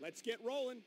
Let's get rolling.